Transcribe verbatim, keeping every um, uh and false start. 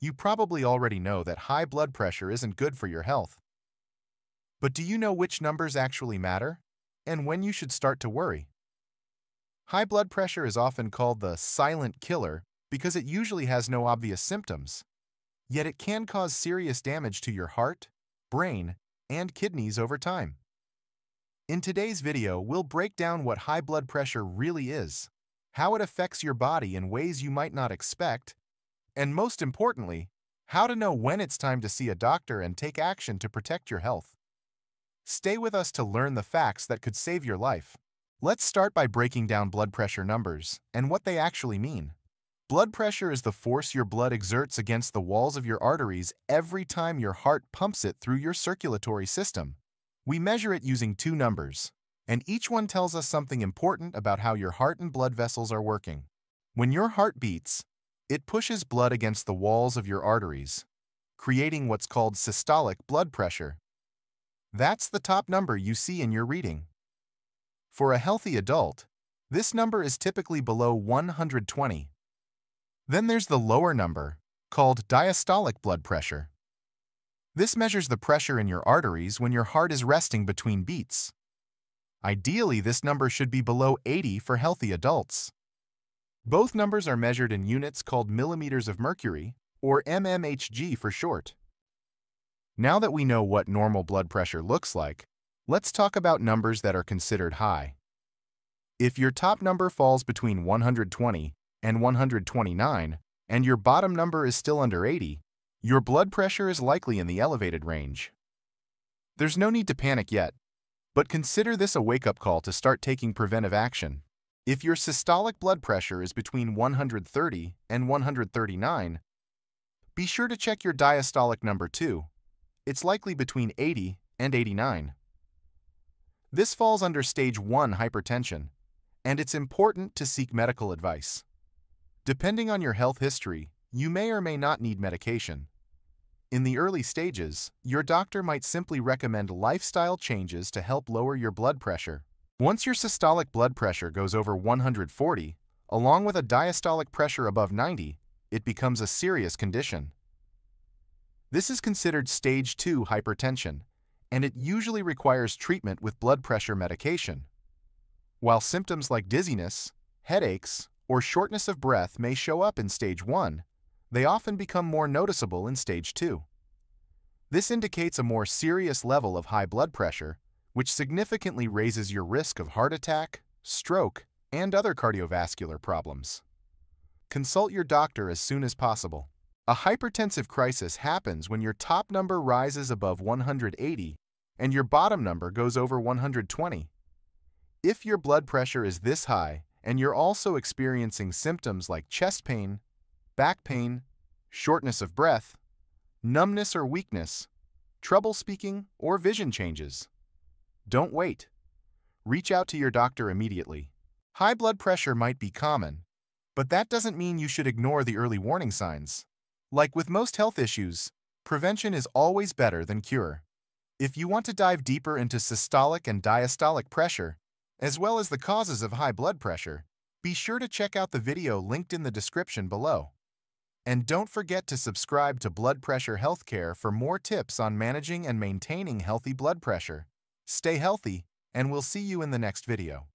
You probably already know that high blood pressure isn't good for your health. But do you know which numbers actually matter, and when you should start to worry? High blood pressure is often called the silent killer because it usually has no obvious symptoms, yet it can cause serious damage to your heart, brain, and kidneys over time. In today's video, we'll break down what high blood pressure really is, how it affects your body in ways you might not expect, and most importantly, how to know when it's time to see a doctor and take action to protect your health. Stay with us to learn the facts that could save your life. Let's start by breaking down blood pressure numbers and what they actually mean. Blood pressure is the force your blood exerts against the walls of your arteries every time your heart pumps it through your circulatory system. We measure it using two numbers, and each one tells us something important about how your heart and blood vessels are working. When your heart beats, it pushes blood against the walls of your arteries, creating what's called systolic blood pressure. That's the top number you see in your reading. For a healthy adult, this number is typically below one hundred twenty. Then there's the lower number, called diastolic blood pressure. This measures the pressure in your arteries when your heart is resting between beats. Ideally, this number should be below eighty for healthy adults. Both numbers are measured in units called millimeters of mercury, or M M H G for short. Now that we know what normal blood pressure looks like, let's talk about numbers that are considered high. If your top number falls between one hundred twenty and one hundred twenty-nine, and your bottom number is still under eighty, your blood pressure is likely in the elevated range. There's no need to panic yet, but consider this a wake-up call to start taking preventive action. If your systolic blood pressure is between one hundred thirty and one hundred thirty-nine, be sure to check your diastolic number too. It's likely between eighty and eighty-nine. This falls under stage one hypertension, and it's important to seek medical advice. Depending on your health history, you may or may not need medication. In the early stages, your doctor might simply recommend lifestyle changes to help lower your blood pressure. Once your systolic blood pressure goes over one hundred forty, along with a diastolic pressure above ninety, it becomes a serious condition. This is considered stage two hypertension, and it usually requires treatment with blood pressure medication. While symptoms like dizziness, headaches, or shortness of breath may show up in stage one, they often become more noticeable in stage two. This indicates a more serious level of high blood pressure, which significantly raises your risk of heart attack, stroke, and other cardiovascular problems. Consult your doctor as soon as possible. A hypertensive crisis happens when your top number rises above one hundred eighty and your bottom number goes over one hundred twenty. If your blood pressure is this high, and you're also experiencing symptoms like chest pain, back pain, shortness of breath, numbness or weakness, trouble speaking, or vision changes, don't wait. Reach out to your doctor immediately. High blood pressure might be common, but that doesn't mean you should ignore the early warning signs. Like with most health issues, prevention is always better than cure. If you want to dive deeper into systolic and diastolic pressure, as well as the causes of high blood pressure, be sure to check out the video linked in the description below. And don't forget to subscribe to Blood Pressure Healthcare for more tips on managing and maintaining healthy blood pressure. Stay healthy, and we'll see you in the next video.